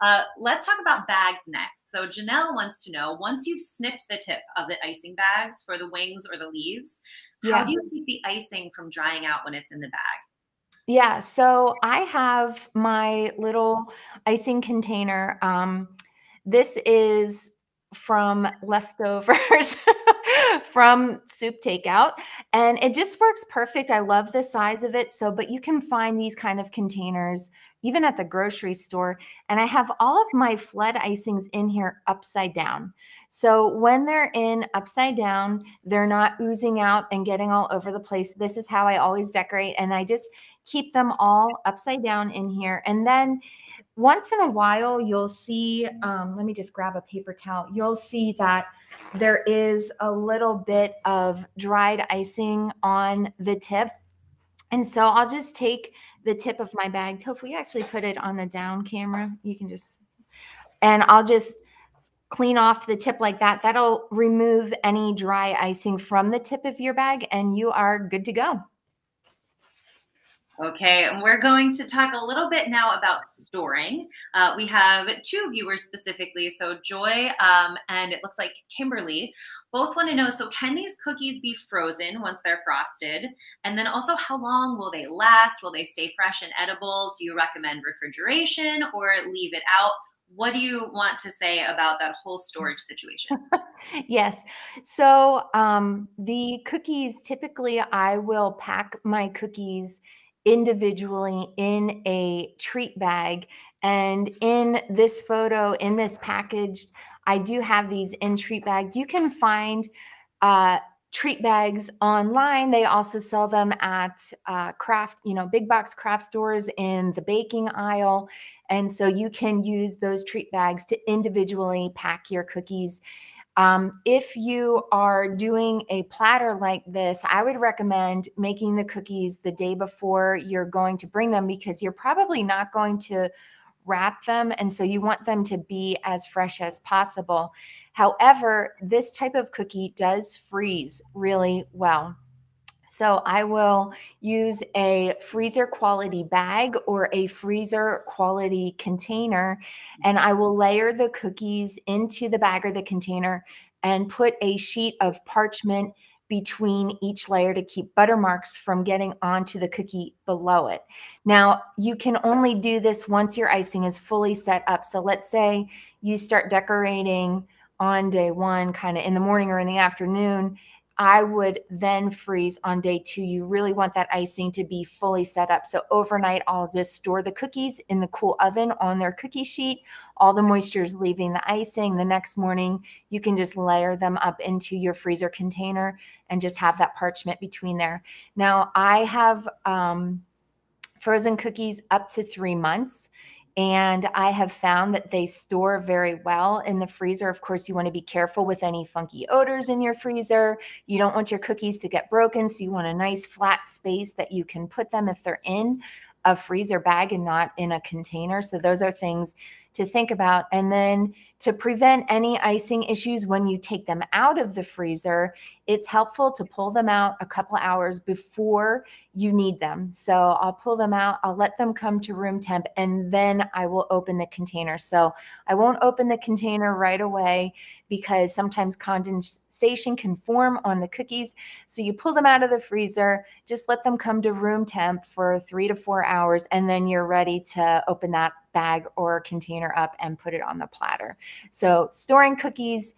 Uh, let's talk about bags next. So Janelle wants to know, once you've snipped the tip of the icing bags for the wings or the leaves, yeah. how do you keep the icing from drying out when it's in the bag? Yeah, so I have my little icing container. Um, this is from leftovers from soup takeout, and it just works perfect. I love the size of it. So, but you can find these kind of containers even at the grocery store. And I have all of my Fled icings in here upside down. So when they're in upside down, they're not oozing out and getting all over the place. This is how I always decorate. And I just keep them all upside down in here. And then once in a while, you'll see, um, let me just grab a paper towel. You'll see that there is a little bit of dried icing on the tip. And so I'll just take the tip of my bag. Hopefully you actually put it on the down camera. You can just, and I'll just clean off the tip like that. That'll remove any dry icing from the tip of your bag, and you are good to go. Okay, and we're going to talk a little bit now about storing. Uh, we have two viewers specifically, so Joy um, and it looks like Kimberly both want to know, so can these cookies be frozen once they're frosted? And then also, how long will they last? Will they stay fresh and edible? Do you recommend refrigeration or leave it out? What do you want to say about that whole storage situation? Yes. So um, the cookies, typically I will pack my cookies individually in a treat bag. And in this photo, in this package, I do have these in treat bags. You can find uh, treat bags online. They also sell them at uh, craft, you know, big box craft stores in the baking aisle. And so you can use those treat bags to individually pack your cookies. Um, if you are doing a platter like this, I would recommend making the cookies the day before you're going to bring them, because you're probably not going to wrap them. And so you want them to be as fresh as possible. However, this type of cookie does freeze really well. So I will use a freezer quality bag or a freezer quality container, and I will layer the cookies into the bag or the container and put a sheet of parchment between each layer to keep butter marks from getting onto the cookie below it. Now, you can only do this once your icing is fully set up. So let's say you start decorating on day one, kind of in the morning or in the afternoon, I would then freeze on day two. You really want that icing to be fully set up. So overnight, I'll just store the cookies in the cool oven on their cookie sheet. All the moisture is leaving the icing. The next morning, you can just layer them up into your freezer container and just have that parchment between there. Now, I have um, frozen cookies up to three months. And I have found that they store very well in the freezer. Of course, you want to be careful with any funky odors in your freezer. You don't want your cookies to get broken. So you want a nice flat space that you can put them if they're in a freezer bag and not in a container. So those are things to think about. And then to prevent any icing issues when you take them out of the freezer, it's helpful to pull them out a couple hours before you need them. So I'll pull them out, I'll let them come to room temp, and then I will open the container. So I won't open the container right away because sometimes condensation can form on the cookies. So you pull them out of the freezer, just let them come to room temp for three to four hours, and then you're ready to open that bag or container up and put it on the platter. So storing cookies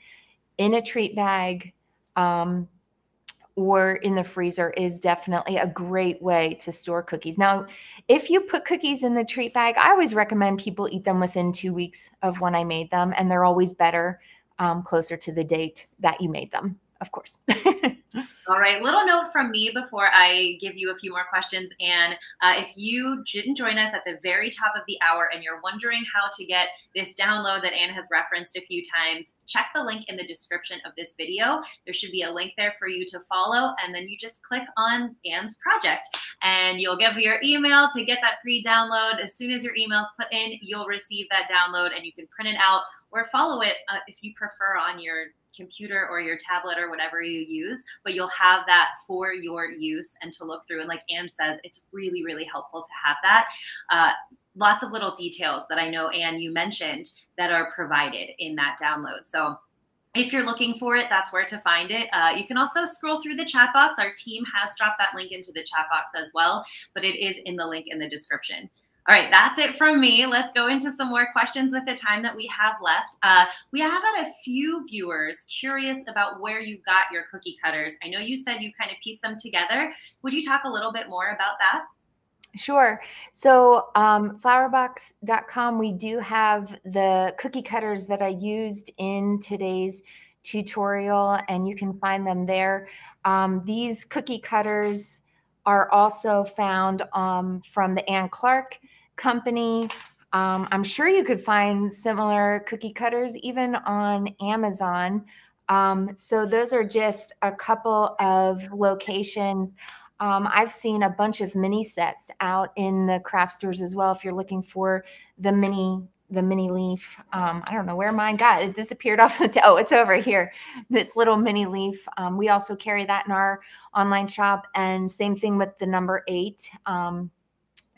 in a treat bag um, or in the freezer is definitely a great way to store cookies. Now, if you put cookies in the treat bag, I always recommend people eat them within two weeks of when I made them, and they're always better Um, closer to the date that you made them, of course. All right, little note from me before I give you a few more questions. And uh, if you didn't join us at the very top of the hour and you're wondering how to get this download that Anne has referenced a few times, check the link in the description of this video. There should be a link there for you to follow, and then you just click on Anne's project and you'll give your email to get that free download. As soon as your email's put in, you'll receive that download and you can print it out or follow it uh, if you prefer on your computer or your tablet or whatever you use, but you'll have that for your use and to look through. And like Anne says, it's really, really helpful to have that. Uh, lots of little details that I know, Anne, you mentioned that are provided in that download. So if you're looking for it, that's where to find it. Uh, you can also scroll through the chat box. Our team has dropped that link into the chat box as well, but it is in the link in the description. All right, that's it from me. Let's go into some more questions with the time that we have left. Uh, we have had a few viewers curious about where you got your cookie cutters. I know you said you kind of pieced them together. Would you talk a little bit more about that? Sure. So um, flour box dot com, we do have the cookie cutters that I used in today's tutorial, and you can find them there. Um, these cookie cutters are also found um, from the Ann Clark company. Um, I'm sure you could find similar cookie cutters even on Amazon. Um, so those are just a couple of locations. Um, I've seen a bunch of mini sets out in the craft stores as well. If you're looking for the mini, the mini leaf, um, I don't know where mine got. It disappeared off the, oh, it's over here. This little mini leaf. Um, we also carry that in our online shop, and same thing with the number eight. Um,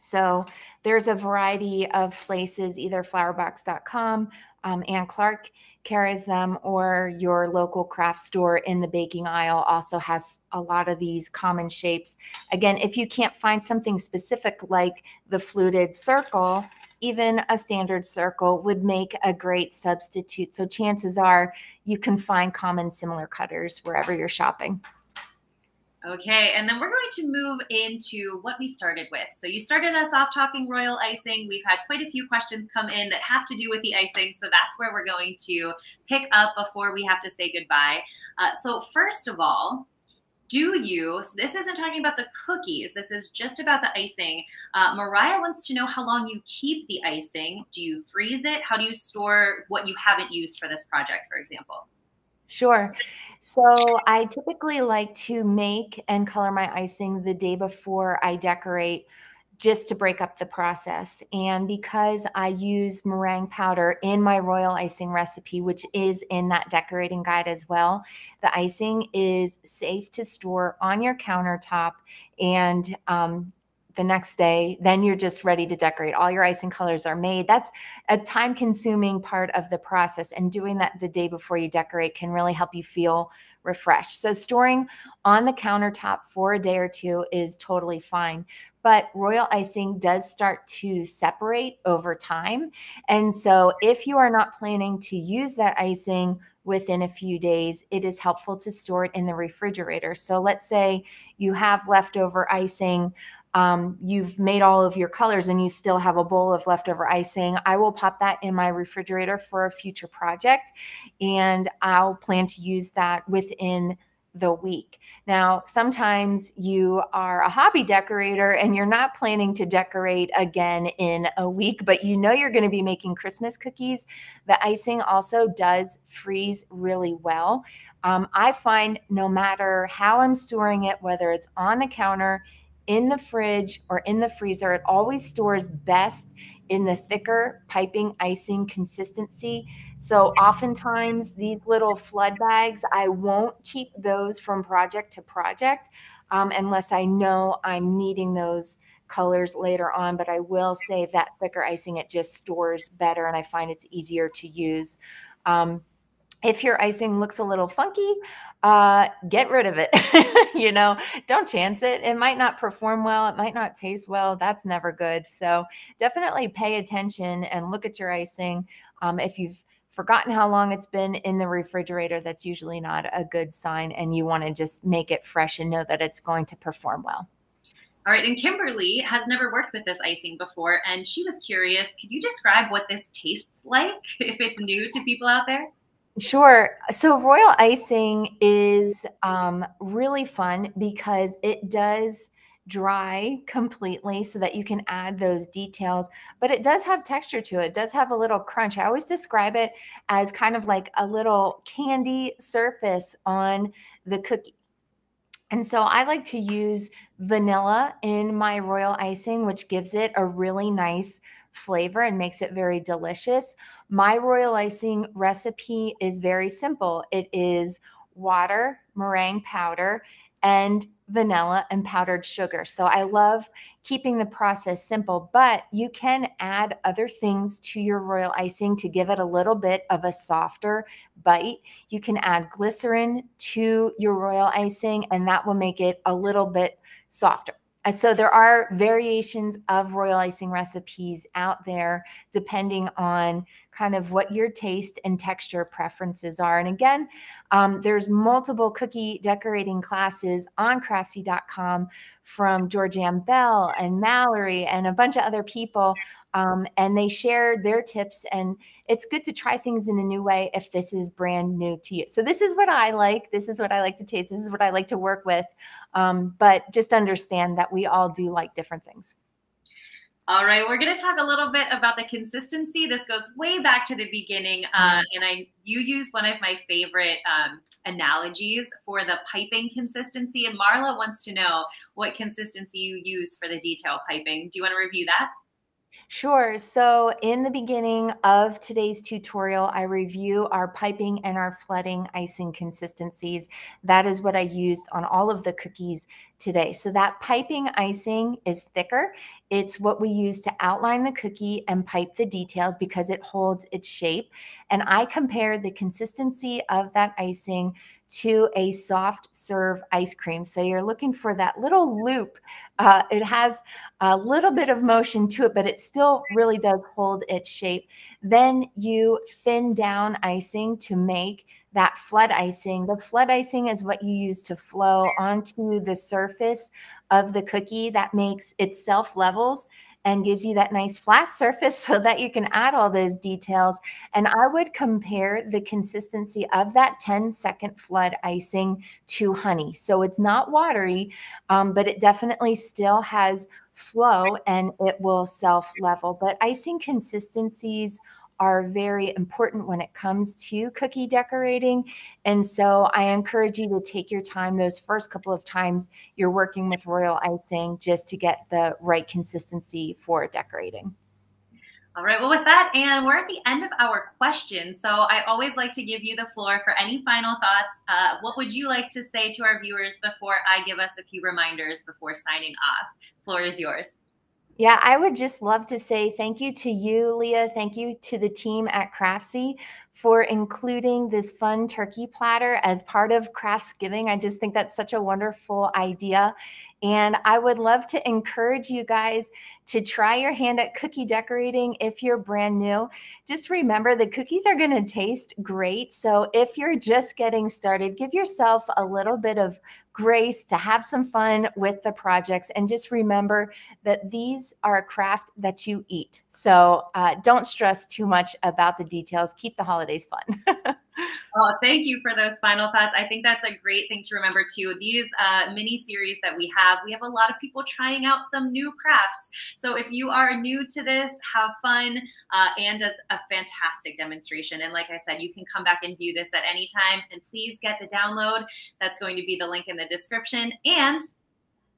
so there's a variety of places, either flour box dot com, um, Ann Clark carries them, or your local craft store in the baking aisle also has a lot of these common shapes. Again, if you can't find something specific like the fluted circle, even a standard circle would make a great substitute. So chances are you can find common similar cutters wherever you're shopping. Okay, and then we're going to move into what we started with. So you started us off talking royal icing. We've had quite a few questions come in that have to do with the icing, so that's where we're going to pick up before we have to say goodbye. Uh, so first of all, do you, so this isn't talking about the cookies, this is just about the icing. Uh, Mariah wants to know how long you keep the icing. Do you freeze it? How do you store what you haven't used for this project, for example? Sure. So I typically like to make and color my icing the day before I decorate, just to break up the process. And because I use meringue powder in my royal icing recipe, which is in that decorating guide as well, the icing is safe to store on your countertop, and um, the next day, then you're just ready to decorate. All your icing colors are made. That's a time-consuming part of the process, and doing that the day before you decorate can really help you feel refreshed. So storing on the countertop for a day or two is totally fine. But royal icing does start to separate over time. And so if you are not planning to use that icing within a few days, it is helpful to store it in the refrigerator. So let's say you have leftover icing. Um, you've made all of your colors and you still have a bowl of leftover icing. I will pop that in my refrigerator for a future project, and I'll plan to use that within the week. Now, sometimes you are a hobby decorator and you're not planning to decorate again in a week, but you know you're going to be making Christmas cookies. The icing also does freeze really well. Um, I find no matter how I'm storing it, whether it's on the counter, in the fridge, or in the freezer, it always stores best in the thicker piping icing consistency. So oftentimes these little flood bags, I won't keep those from project to project um, unless I know I'm needing those colors later on, but I will save that thicker icing. It just stores better, and I find it's easier to use. Um, If your icing looks a little funky, uh, get rid of it. You know, don't chance it. It might not perform well. It might not taste well. That's never good. So definitely pay attention and look at your icing. Um, if you've forgotten how long it's been in the refrigerator, that's usually not a good sign, and you want to just make it fresh and know that it's going to perform well. All right, and Kimberly has never worked with this icing before, and she was curious. Could you describe what this tastes like if it's new to people out there? Sure. So royal icing is um, really fun because it does dry completely so that you can add those details, but it does have texture to it. It does have a little crunch. I always describe it as kind of like a little candy surface on the cookie. And so I like to use vanilla in my royal icing, which gives it a really nice flavor and makes it very delicious. My royal icing recipe is very simple. It is water, meringue powder, and vanilla and powdered sugar. So I love keeping the process simple, but you can add other things to your royal icing to give it a little bit of a softer bite. You can add glycerin to your royal icing, and that will make it a little bit softer. So there are variations of royal icing recipes out there, depending on kind of what your taste and texture preferences are. And again, um, there's multiple cookie decorating classes on Craftsy dot com from Georgianne Bell and Mallory and a bunch of other people. Um, and they share their tips, and it's good to try things in a new way if this is brand new to you. So this is what I like. This is what I like to taste. This is what I like to work with. Um, but just understand that we all do like different things. All right, we're going to talk a little bit about the consistency. This goes way back to the beginning, uh, and I you used one of my favorite um, analogies for the piping consistency, and Marla wants to know what consistency you use for the detail piping. Do you want to review that? Sure. So in the beginning of today's tutorial, I review our piping and our flooding icing consistencies. That is what I used on all of the cookies today. So that piping icing is thicker. It's what we use to outline the cookie and pipe the details because it holds its shape. And I compare the consistency of that icing to a soft serve ice cream. So you're looking for that little loop. Uh, it has a little bit of motion to it, but it still really does hold its shape. Then you thin down icing to make that flood icing. The flood icing is what you use to flow onto the surface of the cookie. That makes it self-levels and gives you that nice flat surface so that you can add all those details. And I would compare the consistency of that ten second flood icing to honey. So it's not watery, um, but it definitely still has flow and it will self-level. But icing consistencies are very important when it comes to cookie decorating. And so I encourage you to take your time those first couple of times you're working with royal icing just to get the right consistency for decorating. All right, well with that, Anne, we're at the end of our questions. So I always like to give you the floor for any final thoughts. Uh, what would you like to say to our viewers before I give us a few reminders before signing off? Floor is yours. Yeah, I would just love to say thank you to you, Leah. Thank you to the team at Craftsy for including this fun turkey platter as part of Craftsgiving. I just think that's such a wonderful idea. And I would love to encourage you guys to try your hand at cookie decorating if you're brand new. Just remember the cookies are going to taste great. So if you're just getting started, give yourself a little bit of grace to have some fun with the projects. And just remember that these are a craft that you eat. So uh, don't stress too much about the details. Keep the holidays fun. Well, thank you for those final thoughts. I think that's a great thing to remember too. These uh, mini series that we have, we have a lot of people trying out some new crafts. So if you are new to this, have fun. Uh, Anne does a fantastic demonstration. And like I said, you can come back and view this at any time. And please get the download. That's going to be the link in the description. And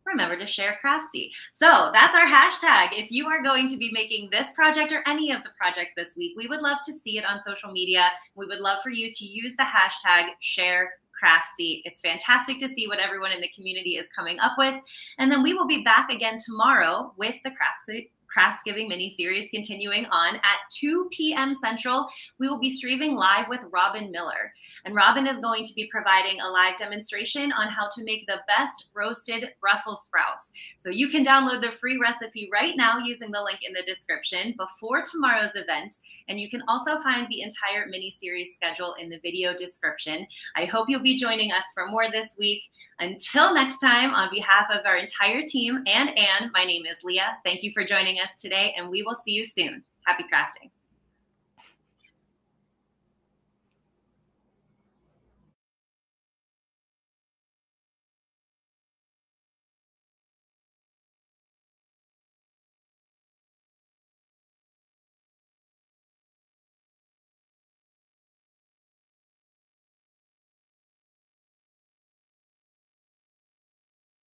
remember to share Craftsy. So that's our hashtag. If you are going to be making this project or any of the projects this week, we would love to see it on social media. We would love for you to use the hashtag share Craftsy. It's fantastic to see what everyone in the community is coming up with. And then we will be back again tomorrow with the Craftsy. Craftsgiving mini series continuing on at two P M Central. We will be streaming live with Robin Miller. And Robin is going to be providing a live demonstration on how to make the best roasted Brussels sprouts. So you can download the free recipe right now using the link in the description before tomorrow's event. And you can also find the entire mini series schedule in the video description. I hope you'll be joining us for more this week. Until next time, on behalf of our entire team and Anne, my name is Leah. Thank you for joining us today, and we will see you soon. Happy crafting.